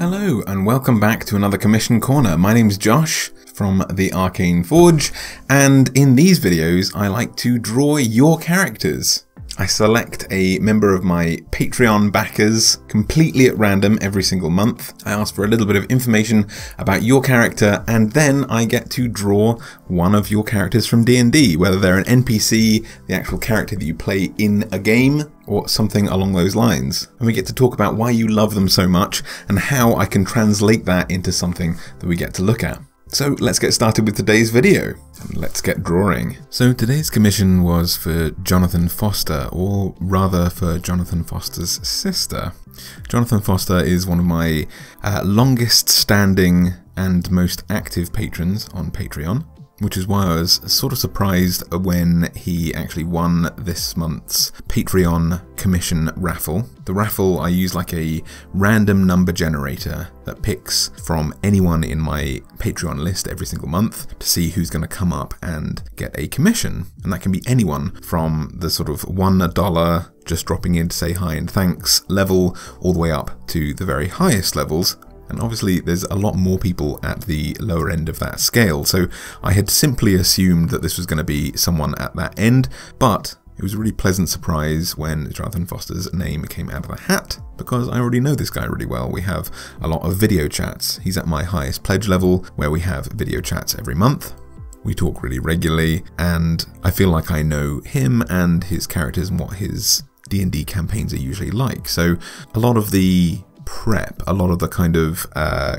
Hello and welcome back to another Commission Corner. My name's Josh from the Arcane Forge, and in these videos I like to draw your characters. I select a member of my Patreon backers completely at random every single month. I ask for a little bit of information about your character, and then I get to draw one of your characters from D&D, whether they're an NPC, the actual character that you play in a game, or something along those lines. And we get to talk about why you love them so much and how I can translate that into something that we get to look at. So let's get started with today's video, and let's get drawing. So today's commission was for Jonathan Foster, or rather for Jonathan Foster's sister. Jonathan Foster is one of my longest standing and most active patrons on Patreon, which is why I was sort of surprised when he actually won this month's Patreon commission raffle. The raffle, I use like a random number generator that picks from anyone in my Patreon list every single month to see who's going to come up and get a commission. And that can be anyone from the sort of $1 just dropping in to say hi and thanks level all the way up to the very highest levels. And obviously there's a lot more people at the lower end of that scale, so I had simply assumed that this was going to be someone at that end, but it was a really pleasant surprise when Jonathan Foster's name came out of the hat, because I already know this guy really well. We have a lot of video chats. He's at my highest pledge level, where we have video chats every month. We talk really regularly, and I feel like I know him and his characters and what his D&D campaigns are usually like, so a lot of the prep, a lot of the kind of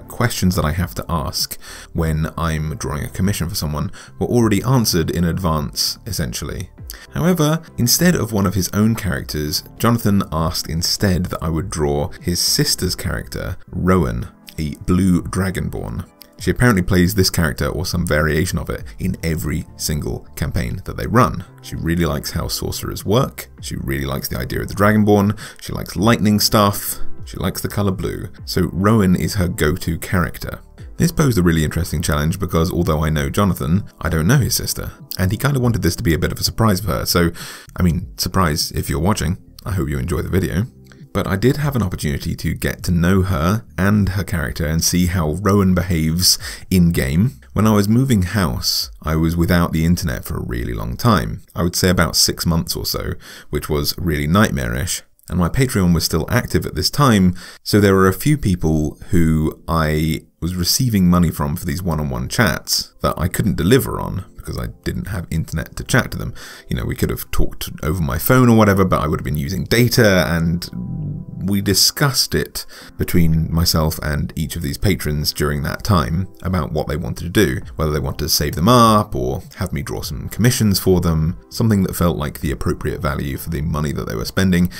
questions that I have to ask when I'm drawing a commission for someone were already answered in advance, essentially. However, instead of one of his own characters, Jonathan asked instead that I would draw his sister's character, Rowyne, a blue dragonborn. She apparently plays this character or some variation of it in every single campaign that they run. She really likes how sorcerers work, she really likes the idea of the dragonborn, she likes lightning stuff, she likes the colour blue, so Rowyne is her go-to character. This posed a really interesting challenge because although I know Jonathan, I don't know his sister, and he kind of wanted this to be a bit of a surprise for her, so, I mean, surprise if you're watching, I hope you enjoy the video. But I did have an opportunity to get to know her and her character and see how Rowyne behaves in-game. When I was moving house, I was without the internet for a really long time. I would say about 6 months or so, which was really nightmarish. And my Patreon was still active at this time, so there were a few people who I was receiving money from for these one-on-one chats that I couldn't deliver on because I didn't have internet to chat to them. You know, we could have talked over my phone or whatever, but I would have been using data, and we discussed it between myself and each of these patrons during that time about what they wanted to do, whether they wanted to save them up or have me draw some commissions for them, something that felt like the appropriate value for the money that they were spending.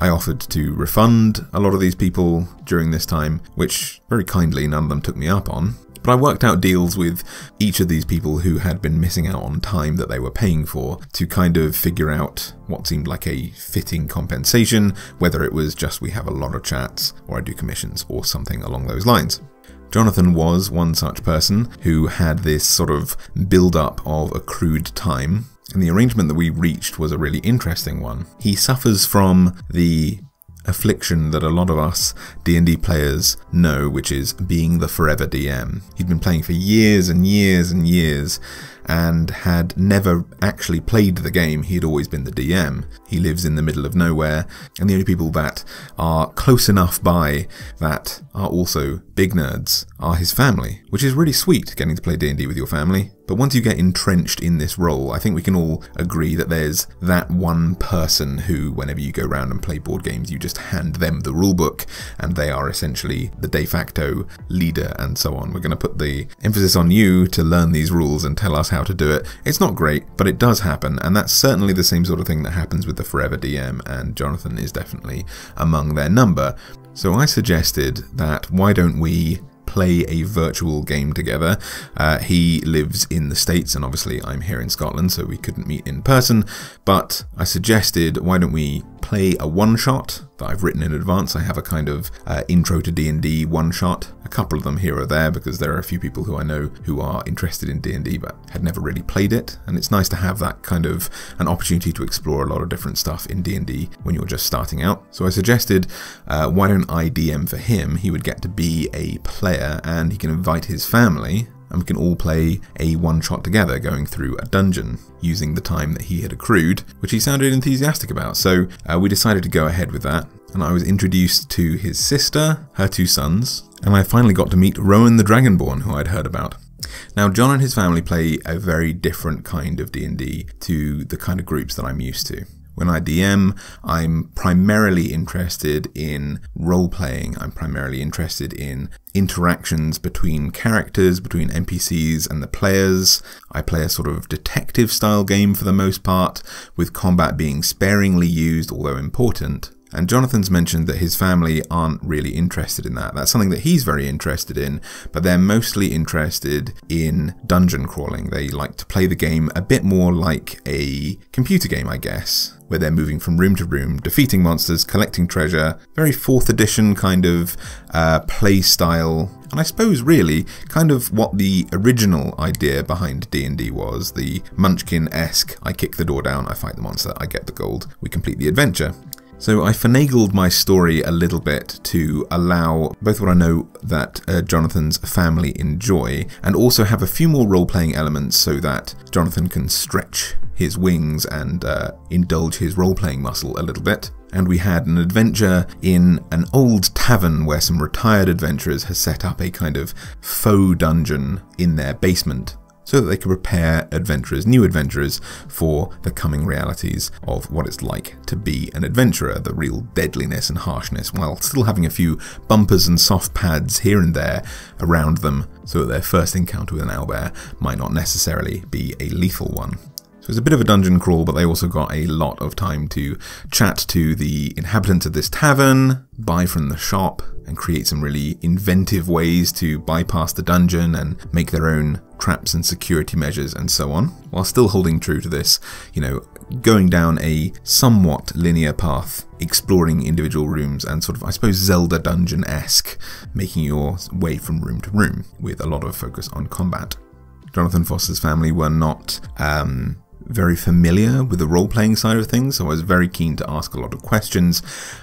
I offered to refund a lot of these people during this time, which very kindly none of them took me up on. But I worked out deals with each of these people who had been missing out on time that they were paying for to kind of figure out what seemed like a fitting compensation, whether it was just we have a lot of chats or I do commissions or something along those lines. Jonathan was one such person who had this sort of build-up of accrued time, and the arrangement that we reached was a really interesting one. He suffers from the affliction that a lot of us D&D players know, which is being the forever DM. He'd been playing for years and years and years and had never actually played the game. He'd always been the DM. He lives in the middle of nowhere, and the only people that are close enough by that are also big nerds are his family, which is really sweet, getting to play D&D with your family. But once you get entrenched in this role, I think we can all agree that there's that one person who, whenever you go around and play board games, you just hand them the rulebook, and they are essentially the de facto leader and so on. We're going to put the emphasis on you to learn these rules and tell us how to do it. It's not great, but it does happen, and that's certainly the same sort of thing that happens with the Forever DM, and Jonathan is definitely among their number. So I suggested that why don't we play a virtual game together. He lives in the States, and obviously I'm here in Scotland, so we couldn't meet in person, but I suggested why don't we play a one-shot that I've written in advance. I have a kind of intro to D&D one-shot, a couple of them here or there, because there are a few people who I know who are interested in D&D but had never really played it, and it's nice to have that kind of an opportunity to explore a lot of different stuff in D&D when you're just starting out. So I suggested, why don't I DM for him? He would get to be a player and he can invite his family, and we can all play a one-shot together going through a dungeon using the time that he had accrued, which he sounded enthusiastic about. So we decided to go ahead with that, and I was introduced to his sister, her two sons, and I finally got to meet Rowan the Dragonborn, who I'd heard about. Now, John and his family play a very different kind of D&D to the kind of groups that I'm used to. When I DM, I'm primarily interested in role-playing. I'm primarily interested in interactions between characters, between NPCs and the players. I play a sort of detective-style game for the most part, with combat being sparingly used, although important. And Jonathan's mentioned that his family aren't really interested in that. That's something that he's very interested in, but they're mostly interested in dungeon crawling. They like to play the game a bit more like a computer game, I guess, where they're moving from room to room, defeating monsters, collecting treasure, very 4th edition kind of play style. And I suppose really kind of what the original idea behind D&D was, the Munchkin-esque, I kick the door down, I fight the monster, I get the gold, we complete the adventure. So I finagled my story a little bit to allow both what I know that Jonathan's family enjoy, and also have a few more role-playing elements so that Jonathan can stretch his wings and indulge his role-playing muscle a little bit. And we had an adventure in an old tavern where some retired adventurers had set up a kind of faux dungeon in their basement, so that they could prepare adventurers, new adventurers, for the coming realities of what it's like to be an adventurer, the real deadliness and harshness, while still having a few bumpers and soft pads here and there around them, so that their first encounter with an owlbear might not necessarily be a lethal one. It was a bit of a dungeon crawl, but they also got a lot of time to chat to the inhabitants of this tavern, buy from the shop, and create some really inventive ways to bypass the dungeon and make their own traps and security measures and so on, while still holding true to this, you know, going down a somewhat linear path, exploring individual rooms and sort of, I suppose, Zelda dungeon-esque, making your way from room to room with a lot of focus on combat. Jonathan Foster's family were not very familiar with the role-playing side of things, so I was very keen to ask a lot of questions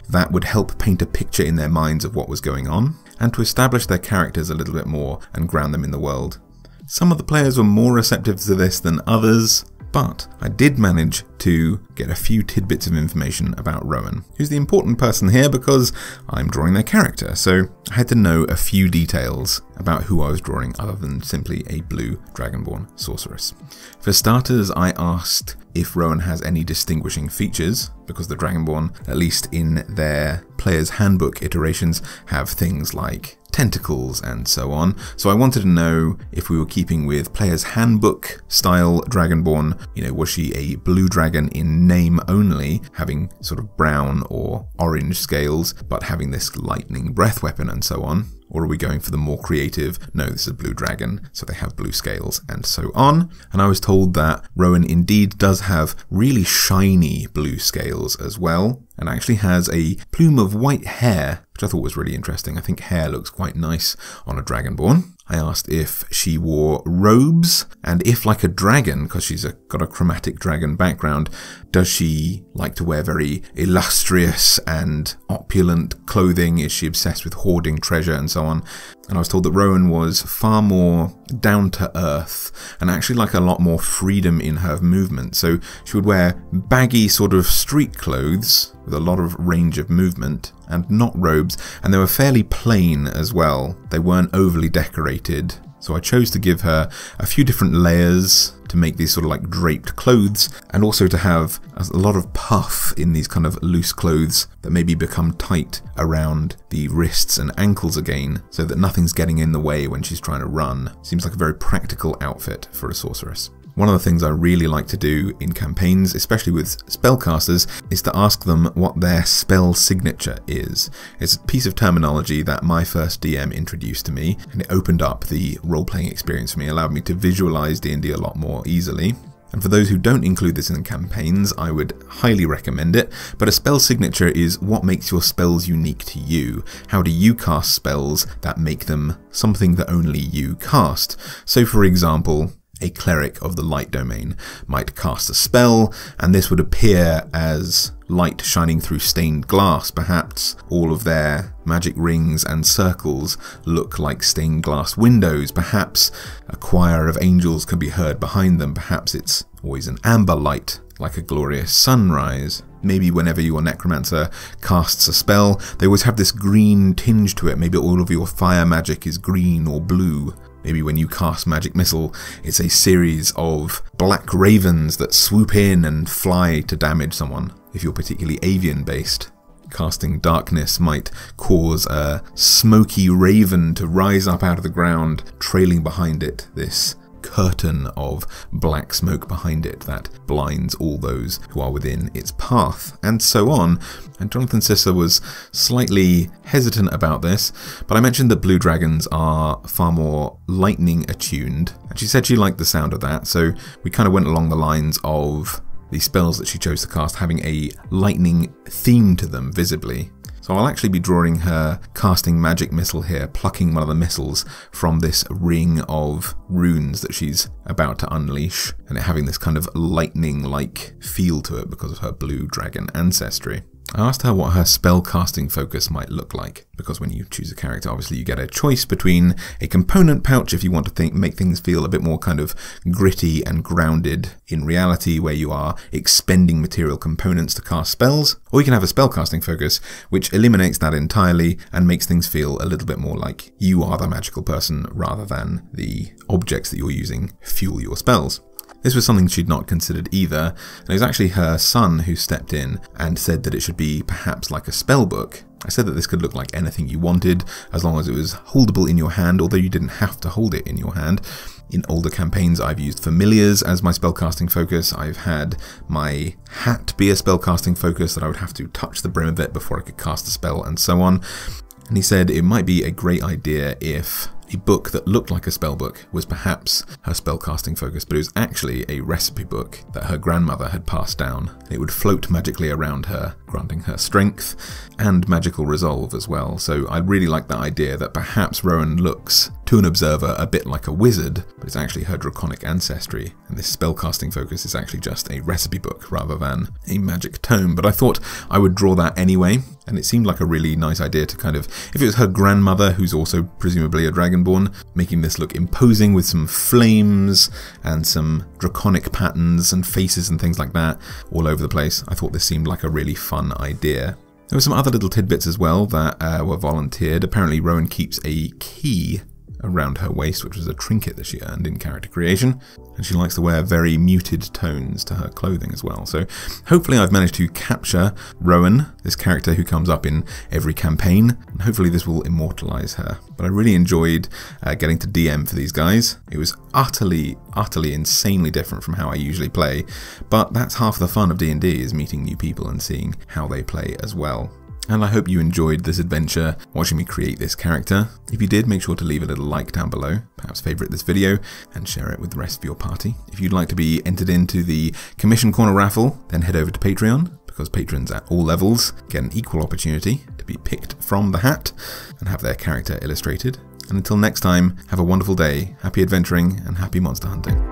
that would help paint a picture in their minds of what was going on, and to establish their characters a little bit more and ground them in the world. Some of the players were more receptive to this than others, but I did manage to get a few tidbits of information about Rowan, who's the important person here because I'm drawing their character, so I had to know a few details about who I was drawing other than simply a blue dragonborn sorceress. For starters, I asked if Rowan has any distinguishing features, because the dragonborn, at least in their player's handbook iterations, have things like tentacles and so on, so I wanted to know if we were keeping with player's handbook style dragonborn. You know, was she a blue dragon in name only, having sort of brown or orange scales, but having this lightning breath weapon and so on? Or are we going for the more creative, no, this is a blue dragon, so they have blue scales and so on? And I was told that Rowan indeed does have really shiny blue scales as well, and actually has a plume of white hair, which I thought was really interesting. I think hair looks quite nice on a dragonborn. I asked if she wore robes, and if, like a dragon, because she's got a chromatic dragon background, does she like to wear very illustrious and opulent clothing? Is she obsessed with hoarding treasure and so on? And I was told that Rowan was far more down-to-earth, and actually like a lot more freedom in her movement. So she would wear baggy sort of street clothes, with a lot of range of movement, and not robes, and they were fairly plain as well. They weren't overly decorated, so I chose to give her a few different layers to make these sort of like draped clothes, and also to have a lot of puff in these kind of loose clothes that maybe become tight around the wrists and ankles again, so that nothing's getting in the way when she's trying to run. Seems like a very practical outfit for a sorceress. One of the things I really like to do in campaigns, especially with spellcasters, is to ask them what their spell signature is. It's a piece of terminology that my first DM introduced to me, and it opened up the role-playing experience for me, allowed me to visualize D&D a lot more easily. And for those who don't include this in campaigns, I would highly recommend it, but a spell signature is what makes your spells unique to you. How do you cast spells that make them something that only you cast? So for example, a cleric of the light domain might cast a spell, and this would appear as light shining through stained glass. Perhaps all of their magic rings and circles look like stained glass windows. Perhaps a choir of angels can be heard behind them. Perhaps it's always an amber light, like a glorious sunrise. Maybe whenever your necromancer casts a spell, they always have this green tinge to it. Maybe all of your fire magic is green or blue. Maybe when you cast Magic Missile, it's a series of black ravens that swoop in and fly to damage someone, if you're particularly avian-based. Casting Darkness might cause a smoky raven to rise up out of the ground, trailing behind it this curtain of black smoke behind it that blinds all those who are within its path, and so on. And Jonathan Foster was slightly hesitant about this, but I mentioned that blue dragons are far more lightning attuned, and she said she liked the sound of that, so we kind of went along the lines of the spells that she chose to cast having a lightning theme to them visibly. So I'll actually be drawing her casting Magic Missile here, plucking one of the missiles from this ring of runes that she's about to unleash, and it having this kind of lightning-like feel to it because of her blue dragon ancestry. I asked her what her spell casting focus might look like, because when you choose a character, obviously you get a choice between a component pouch if you want to make things feel a bit more kind of gritty and grounded in reality, where you are expending material components to cast spells, or you can have a spell casting focus which eliminates that entirely and makes things feel a little bit more like you are the magical person rather than the objects that you're using fuel your spells. This was something she'd not considered either, and it was actually her son who stepped in and said that it should be perhaps like a spell book. I said that this could look like anything you wanted, as long as it was holdable in your hand, although you didn't have to hold it in your hand. In older campaigns, I've used familiars as my spellcasting focus. I've had my hat be a spellcasting focus that I would have to touch the brim of it before I could cast a spell, and so on. And he said it might be a great idea if a book that looked like a spellbook was perhaps her spellcasting focus, but it was actually a recipe book that her grandmother had passed down. It would float magically around her, granting her strength and magical resolve as well. So I really like that idea that perhaps Rowan looks to an observer a bit like a wizard, but it's actually her draconic ancestry, and this spellcasting focus is actually just a recipe book rather than a magic tome. But I thought I would draw that anyway, and it seemed like a really nice idea to kind of, if it was her grandmother, who's also presumably a dragonborn, making this look imposing with some flames and some draconic patterns and faces and things like that all over the place. I thought this seemed like a really fun idea. There were some other little tidbits as well that were volunteered. Apparently Rowan keeps a key around her waist, which was a trinket that she earned in character creation, and she likes to wear very muted tones to her clothing as well. So hopefully I've managed to capture Rowan, this character who comes up in every campaign, and hopefully this will immortalize her. But I really enjoyed getting to DM for these guys. It was utterly insanely different from how I usually play, but that's half the fun of D&D, is meeting new people and seeing how they play as well. And I hope you enjoyed this adventure watching me create this character. If you did, make sure to leave a little like down below, perhaps favourite this video, and share it with the rest of your party. If you'd like to be entered into the Commission Corner raffle, then head over to Patreon, because patrons at all levels get an equal opportunity to be picked from the hat and have their character illustrated. And until next time, have a wonderful day, happy adventuring, and happy monster hunting.